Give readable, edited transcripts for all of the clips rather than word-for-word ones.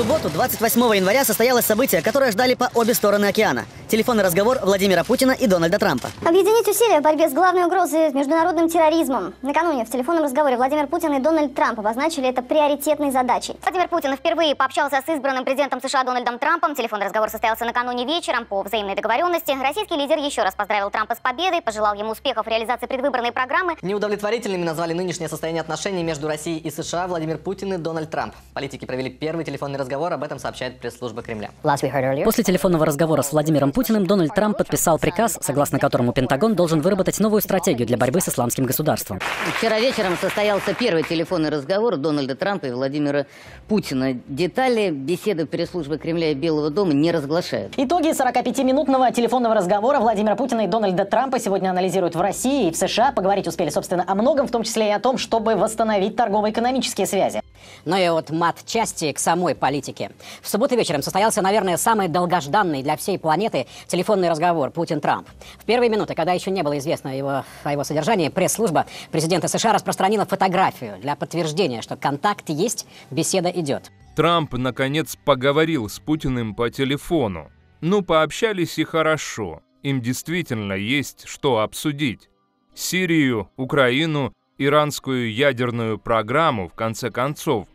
субботу, 28 января, состоялось событие, которое ждали по обе стороны океана. Телефонный разговор Владимира Путина и Дональда Трампа. Объединить усилия в борьбе с главной угрозой международным терроризмом. Накануне в телефонном разговоре Владимир Путин и Дональд Трамп обозначили это приоритетной задачей. Владимир Путин впервые пообщался с избранным президентом США Дональдом Трампом. Телефонный разговор состоялся накануне вечером по взаимной договоренности. Российский лидер еще раз поздравил Трампа с победой, пожелал ему успехов в реализации предвыборной программы. Неудовлетворительными назвали нынешнее состояние отношений между Россией и США Владимир Путин и Дональд Трамп. Политики провели первый телефонный разговор, об этом сообщает пресс-служба Кремля. После телефонного разговора с Владимиром Путиным Дональд Трамп подписал приказ, согласно которому Пентагон должен выработать новую стратегию для борьбы с исламским государством. Вчера вечером состоялся первый телефонный разговор Дональда Трампа и Владимира Путина. Детали беседы пресс-службы Кремля и Белого дома не разглашают. Итоги 45-минутного телефонного разговора Владимира Путина и Дональда Трампа сегодня анализируют в России и в США. Поговорить успели, собственно, о многом, в том числе и о том, чтобы восстановить торгово-экономические связи. Ну и вот мат-части к самой политике. В субботу вечером состоялся, наверное, самый долгожданный для всей планеты телефонный разговор Путин-Трамп. В первые минуты, когда еще не было известно о его содержании, пресс-служба президента США распространила фотографию для подтверждения, что контакт есть, беседа идет. Трамп, наконец, поговорил с Путиным по телефону. Ну, пообщались и хорошо. Им действительно есть что обсудить. Сирию, Украину, иранскую ядерную программу, в конце концов.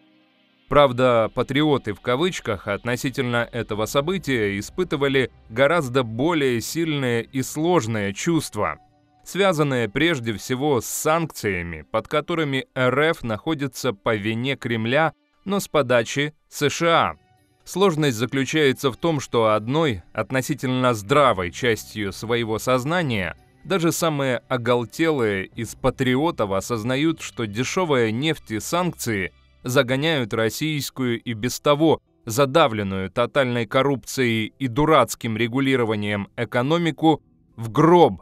Правда, «патриоты» в кавычках относительно этого события испытывали гораздо более сильные и сложные чувства, связанные прежде всего с санкциями, под которыми РФ находится по вине Кремля, но с подачи США. Сложность заключается в том, что одной, относительно здравой частью своего сознания даже самые оголтелые из патриотов осознают, что дешевая нефть и санкции загоняют российскую и без того задавленную тотальной коррупцией и дурацким регулированием экономику в гроб.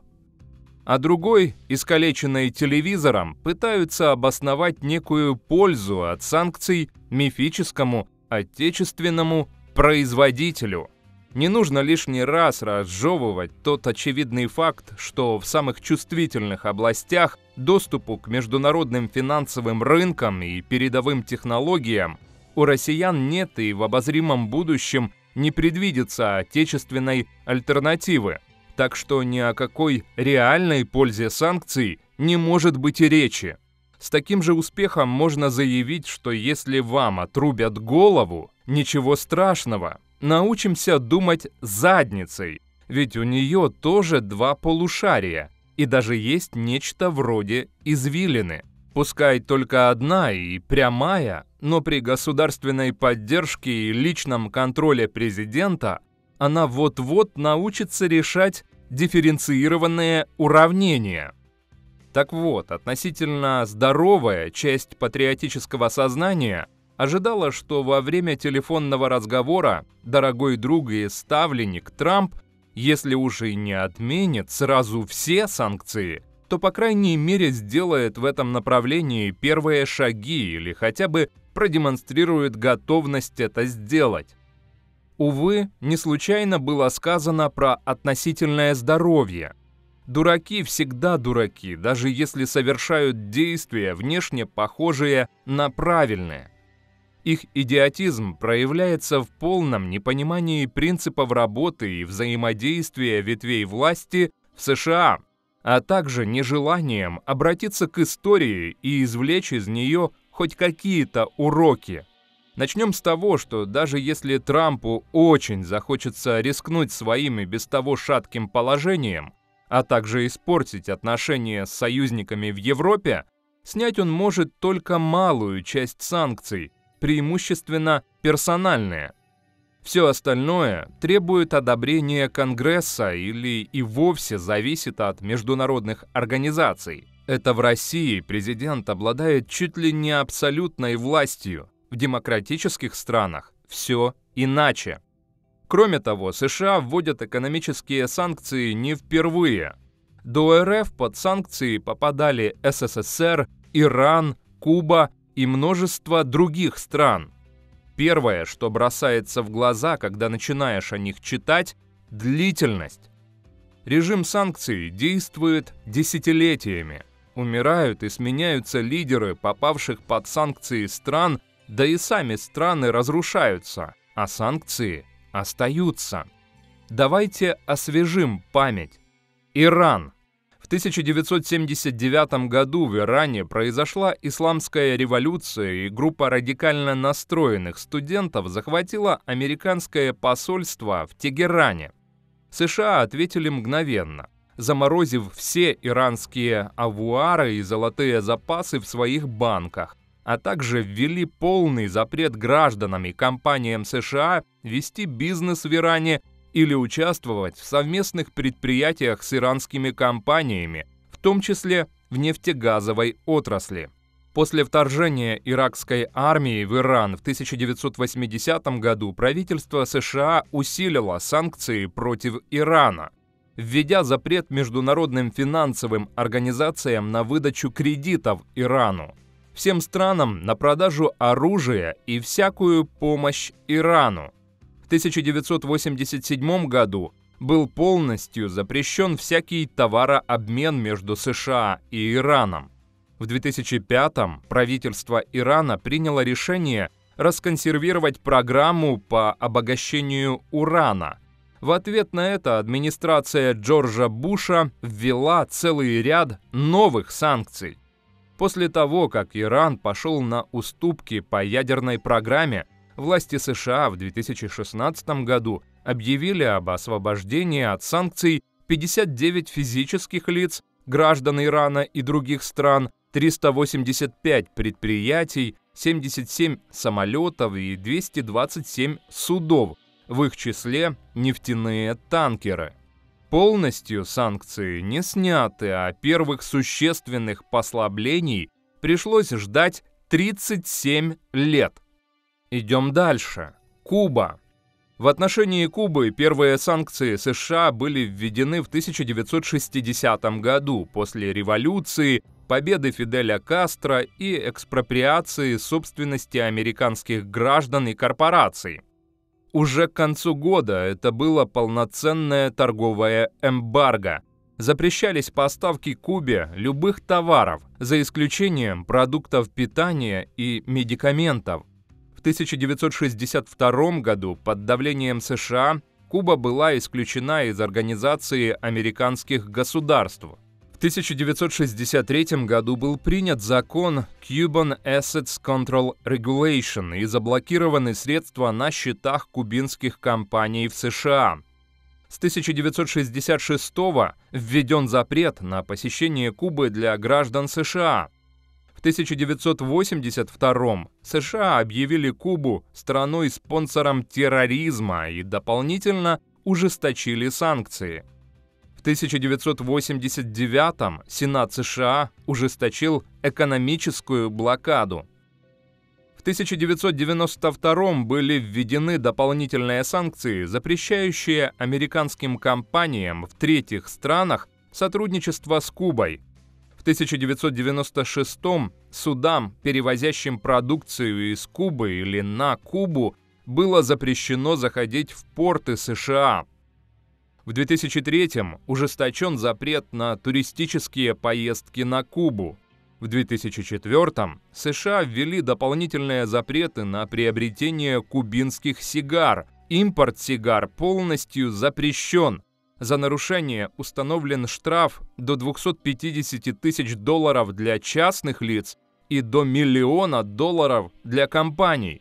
А другой, искалеченный телевизором, пытаются обосновать некую пользу от санкций мифическому отечественному производителю. Не нужно лишний раз разжевывать тот очевидный факт, что в самых чувствительных областях доступу к международным финансовым рынкам и передовым технологиям у россиян нет и в обозримом будущем не предвидится отечественной альтернативы. Так что ни о какой реальной пользе санкций не может быть и речи. С таким же успехом можно заявить, что если вам отрубят голову, ничего страшного. Научимся думать задницей, ведь у нее тоже два полушария, и даже есть нечто вроде извилины. Пускай только одна и прямая, но при государственной поддержке и личном контроле президента она вот-вот научится решать дифференцированные уравнения. Так вот, относительно здоровая часть патриотического сознания ожидала, что во время телефонного разговора дорогой друг и ставленник Трамп, если уж и не отменит сразу все санкции, то по крайней мере сделает в этом направлении первые шаги или хотя бы продемонстрирует готовность это сделать. Увы, не случайно было сказано про относительное здоровье. Дураки всегда дураки, даже если совершают действия, внешне похожие на правильные. Их идиотизм проявляется в полном непонимании принципов работы и взаимодействия ветвей власти в США, а также нежеланием обратиться к истории и извлечь из нее хоть какие-то уроки. Начнем с того, что даже если Трампу очень захочется рискнуть своим и без того шатким положением, а также испортить отношения с союзниками в Европе, снять он может только малую часть санкций, преимущественно персональные. Все остальное требует одобрения Конгресса или и вовсе зависит от международных организаций. Это в России президент обладает чуть ли не абсолютной властью. В демократических странах все иначе. Кроме того, США вводят экономические санкции не впервые. До РФ под санкции попадали СССР, Иран, Куба и множество других стран. Первое, что бросается в глаза, когда начинаешь о них читать – длительность. Режим санкций действует десятилетиями. Умирают и сменяются лидеры попавших под санкции стран Да и сами страны разрушаются, а санкции остаются. Давайте освежим память. Иран. В 1979 году в Иране произошла исламская революция, и группа радикально настроенных студентов захватила американское посольство в Тегеране. США ответили мгновенно, заморозив все иранские авуары и золотые запасы в своих банках, а также ввели полный запрет гражданам и компаниям США вести бизнес в Иране или участвовать в совместных предприятиях с иранскими компаниями, в том числе в нефтегазовой отрасли. После вторжения иракской армии в Иран в 1980 году правительство США усилило санкции против Ирана, введя запрет международным финансовым организациям на выдачу кредитов Ирану, всем странам на продажу оружия и всякую помощь Ирану. В 1987 году был полностью запрещен всякий товарообмен между США и Ираном. В 2005 правительство Ирана приняло решение расконсервировать программу по обогащению урана. В ответ на это администрация Джорджа Буша ввела целый ряд новых санкций. После того, как Иран пошел на уступки по ядерной программе, власти США в 2016 году объявили об освобождении от санкций 59 физических лиц, граждан Ирана и других стран, 385 предприятий, 77 самолетов и 227 судов, в их числе нефтяные танкеры. Полностью санкции не сняты, а первых существенных послаблений пришлось ждать 37 лет. Идем дальше. Куба. В отношении Кубы первые санкции США были введены в 1960 году после революции, победы Фиделя Кастро и экспроприации собственности американских граждан и корпораций. Уже к концу года это было полноценное торговое эмбарго. Запрещались поставки Кубе любых товаров, за исключением продуктов питания и медикаментов. В 1962 году под давлением США Куба была исключена из Организации американских государств. В 1963 году был принят закон Cuban Assets Control Regulation и заблокированы средства на счетах кубинских компаний в США. С 1966 введен запрет на посещение Кубы для граждан США. В 1982 США объявили Кубу страной-спонсором терроризма и дополнительно ужесточили санкции. В 1989 Сенат США ужесточил экономическую блокаду. В 1992 были введены дополнительные санкции, запрещающие американским компаниям в третьих странах сотрудничество с Кубой. В 1996-м судам, перевозящим продукцию из Кубы или на Кубу, было запрещено заходить в порты США. В 2003-м ужесточен запрет на туристические поездки на Кубу. В 2004-м США ввели дополнительные запреты на приобретение кубинских сигар. Импорт сигар полностью запрещен. За нарушение установлен штраф до 250 тысяч долларов для частных лиц и до $1 миллиона для компаний.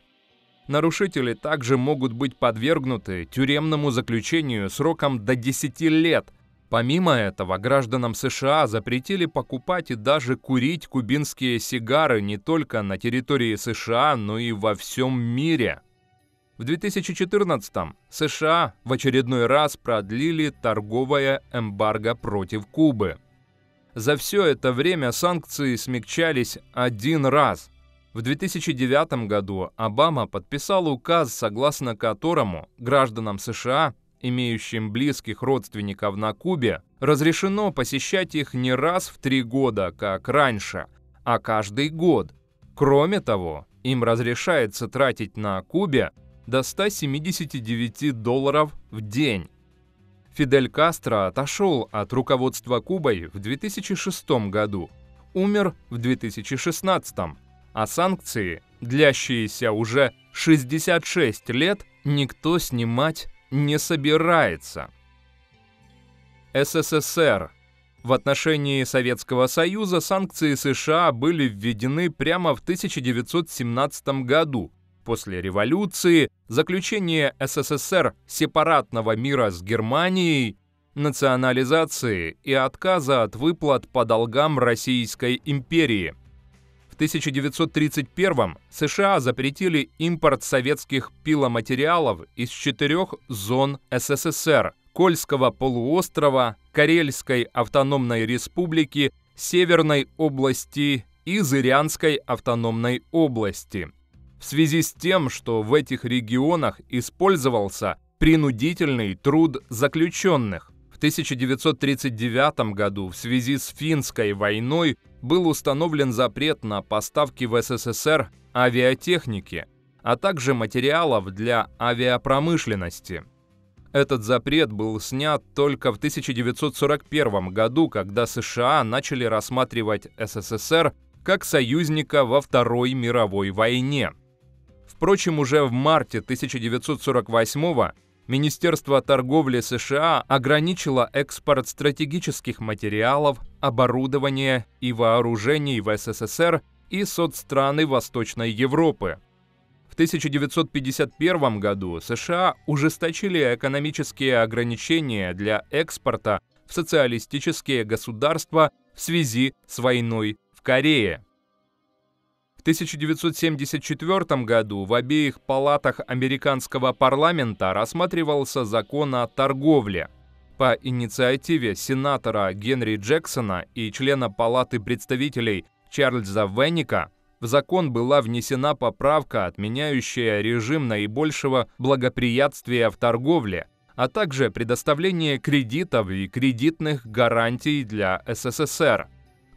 Нарушители также могут быть подвергнуты тюремному заключению сроком до 10 лет. Помимо этого, гражданам США запретили покупать и даже курить кубинские сигары не только на территории США, но и во всем мире. В 2014-м США в очередной раз продлили торговое эмбарго против Кубы. За все это время санкции смягчались один раз. В 2009 году Обама подписал указ, согласно которому гражданам США, имеющим близких родственников на Кубе, разрешено посещать их не раз в 3 года, как раньше, а каждый год. Кроме того, им разрешается тратить на Кубе до $179 в день. Фидель Кастро отошел от руководства Кубой в 2006 году, умер в 2016, а санкции длящиеся уже 66 лет, никто снимать не собирается. СССР. В отношении Советского Союза санкции США были введены прямо в 1917 году, после революции, заключения СССР сепаратного мира с Германией, национализации и отказа от выплат по долгам Российской империи. В 1931 США запретили импорт советских пиломатериалов из 4 зон СССР: Кольского полуострова, Карельской автономной республики, Северной области и Зырянской автономной области. В связи с тем, что в этих регионах использовался принудительный труд заключенных. В 1939 году в связи с Финской войной был установлен запрет на поставки в СССР авиатехники, а также материалов для авиапромышленности. Этот запрет был снят только в 1941 году, когда США начали рассматривать СССР как союзника во Второй мировой войне. Впрочем, уже в марте 1948 Министерство торговли США ограничило экспорт стратегических материалов, оборудования и вооружений в СССР и соцстраны Восточной Европы. В 1951 году США ужесточили экономические ограничения для экспорта в социалистические государства в связи с войной в Корее. В 1974 году в обеих палатах американского парламента рассматривался закон о торговле. По инициативе сенатора Генри Джексона и члена Палаты представителей Чарльза Венника в закон была внесена поправка, отменяющая режим наибольшего благоприятствия в торговле, а также предоставление кредитов и кредитных гарантий для СССР.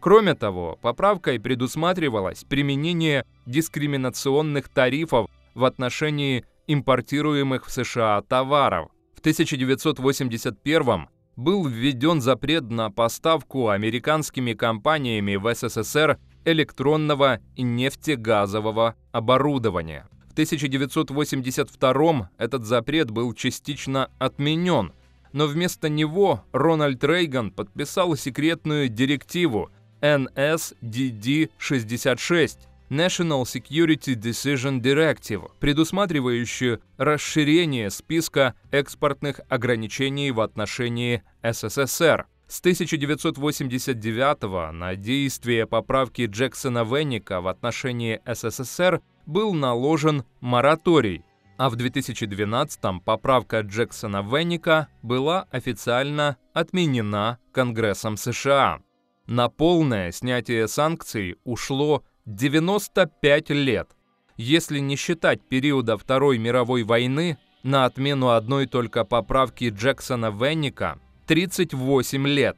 Кроме того, поправкой предусматривалось применение дискриминационных тарифов в отношении импортируемых в США товаров. В 1981 был введен запрет на поставку американскими компаниями в СССР электронного и нефтегазового оборудования. В 1982 этот запрет был частично отменен, но вместо него Рональд Рейган подписал секретную директиву NSDD-66 National Security Decision Directive, предусматривающую расширение списка экспортных ограничений в отношении СССР. С 1989 на действие поправки Джексона-Венника в отношении СССР был наложен мораторий, а в 2012 поправка Джексона-Венника была официально отменена Конгрессом США. На полное снятие санкций ушло 95 лет. Если не считать периода Второй мировой войны, на отмену одной только поправки Джексона-Венника 38 лет.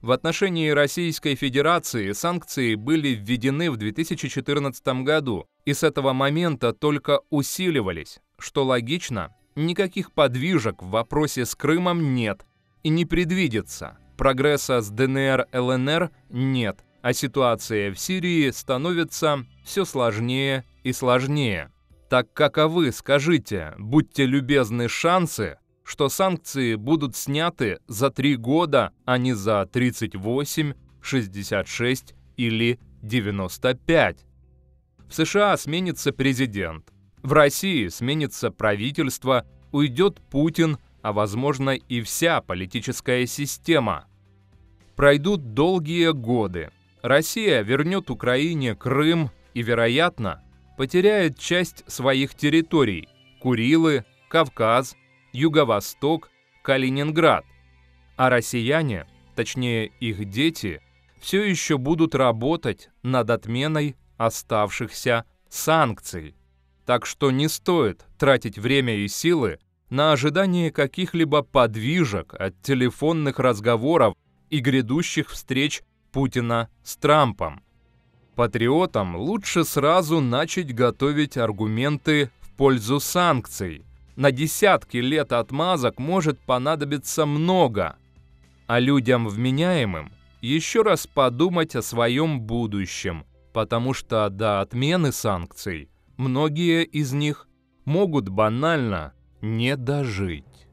В отношении Российской Федерации санкции были введены в 2014 году и с этого момента только усиливались, что логично, никаких подвижек в вопросе с Крымом нет и не предвидится. Прогресса с ДНР, ЛНР нет, а ситуация в Сирии становится все сложнее и сложнее. Так каковы, скажите, будьте любезны, шансы, что санкции будут сняты за 3 года, а не за 38, 66 или 95? В США сменится президент, в России сменится правительство, уйдет Путин, а возможно и вся политическая система. Пройдут долгие годы. Россия вернет Украине Крым и, вероятно, потеряет часть своих территорий – Курилы, Кавказ, Юго-Восток, Калининград. А россияне, точнее их дети, все еще будут работать над отменой оставшихся санкций. Так что не стоит тратить время и силы на ожидание каких-либо подвижек от телефонных разговоров и грядущих встреч Путина с Трампом. Патриотам лучше сразу начать готовить аргументы в пользу санкций. На десятки лет отмазок может понадобиться много, а людям вменяемым еще раз подумать о своем будущем, потому что до отмены санкций многие из них могут банально не дожить.